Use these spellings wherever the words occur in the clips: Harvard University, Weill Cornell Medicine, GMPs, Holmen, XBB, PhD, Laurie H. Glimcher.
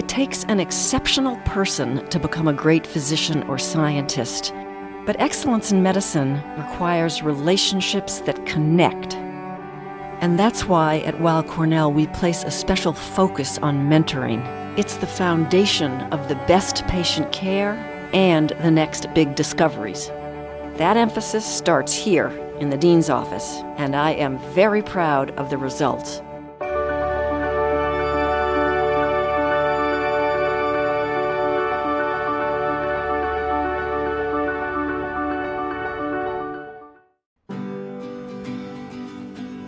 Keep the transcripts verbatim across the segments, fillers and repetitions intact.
It takes an exceptional person to become a great physician or scientist, but excellence in medicine requires relationships that connect. And that's why at Weill Cornell we place a special focus on mentoring. It's the foundation of the best patient care and the next big discoveries. That emphasis starts here in the dean's office, and I am very proud of the results.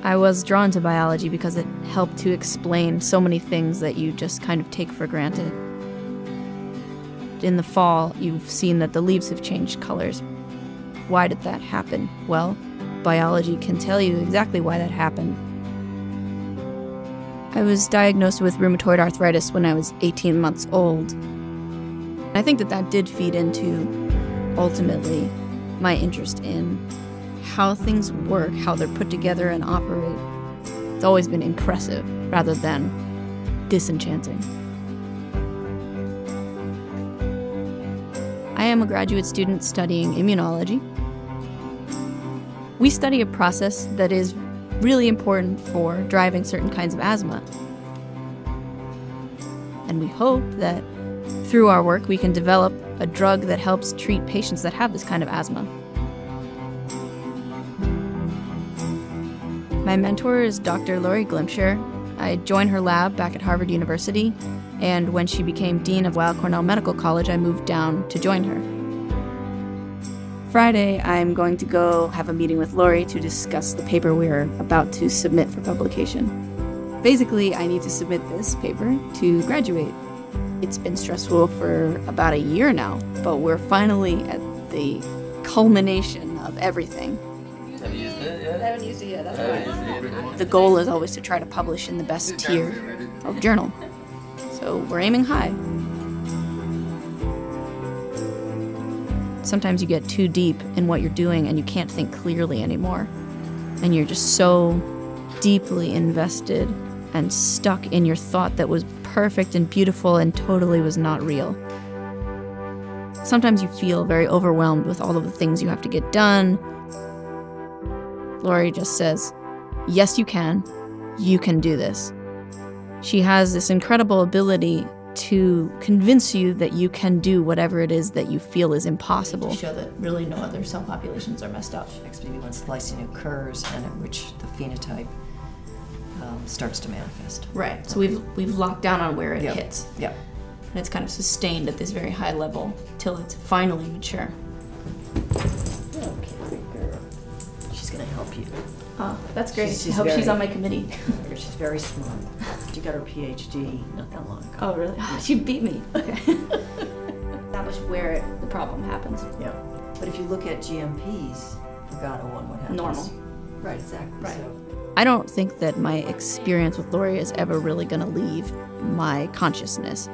I was drawn to biology because it helped to explain so many things that you just kind of take for granted. In the fall, you've seen that the leaves have changed colors. Why did that happen? Well, biology can tell you exactly why that happened. I was diagnosed with rheumatoid arthritis when I was eighteen months old. I think that that did feed into, ultimately, my interest in how things work, how they're put together and operate. It's always been impressive rather than disenchanting. I am a graduate student studying immunology. We study a process that is really important for driving certain kinds of asthma. And we hope that through our work we can develop a drug that helps treat patients that have this kind of asthma. My mentor is Doctor Laurie Glimcher. I joined her lab back at Harvard University, and when she became Dean of Weill Cornell Medical College, I moved down to join her. Friday, I'm going to go have a meeting with Laurie to discuss the paper we're about to submit for publication. Basically, I need to submit this paper to graduate. It's been stressful for about a year now, but we're finally at the culmination of everything. Have you used it yet? I haven't used it yet. That's why. The goal is always to try to publish in the best tier of journal. So we're aiming high. Sometimes you get too deep in what you're doing and you can't think clearly anymore. And you're just so deeply invested and stuck in your thought that was perfect and beautiful and totally was not real. Sometimes you feel very overwhelmed with all of the things you have to get done. Laurie just says, yes, you can. You can do this. She has this incredible ability to convince you that you can do whatever it is that you feel is impossible. To show that really no other cell populations are messed up. X B B one splicing occurs and at which the phenotype um, starts to manifest. Right. So we've, we've locked down on where it yep. hits. Yep. And it's kind of sustained at this very high level till it's finally mature. Gonna help you. Oh, that's great. She's, she's I hope very, she's on my committee. She's very smart. She got her P H D not that long ago. Oh, really? Oh, she beat me. Okay. That was where it, the problem happens. Yeah. But if you look at G M Ps, for God oh one, what happens? Normal. Right, exactly. Right. So. I don't think that my experience with Laurie is ever really gonna leave my consciousness.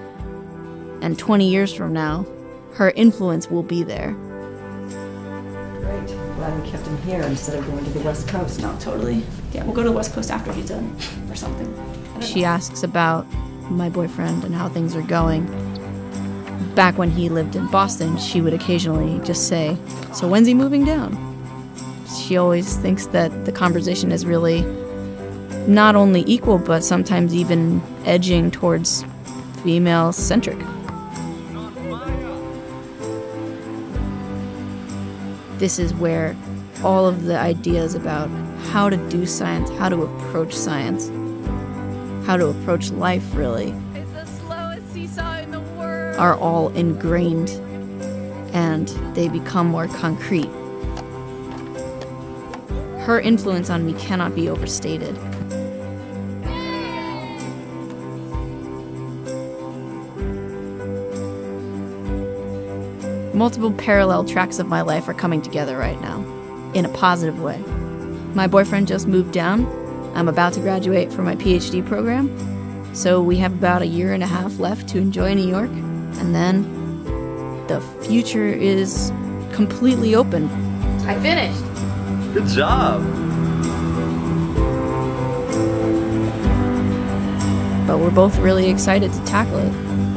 And twenty years from now, her influence will be there. Great. Glad we kept him here instead of going to the West Coast. No, totally. Yeah, we'll go to the West Coast after he's done or something. She asks about my boyfriend and how things are going. Back when he lived in Boston, she would occasionally just say, so when's he moving down? She always thinks that the conversation is really not only equal, but sometimes even edging towards female-centric. This is where all of the ideas about how to do science, how to approach science, how to approach life, really, it's the slowest seesaw in the world, are all ingrained and they become more concrete. Her influence on me cannot be overstated. Multiple parallel tracks of my life are coming together right now, in a positive way. My boyfriend just moved down. I'm about to graduate from my P H D program, so we have about a year and a half left to enjoy New York, and then the future is completely open. I finished. Good job. But we're both really excited to tackle it.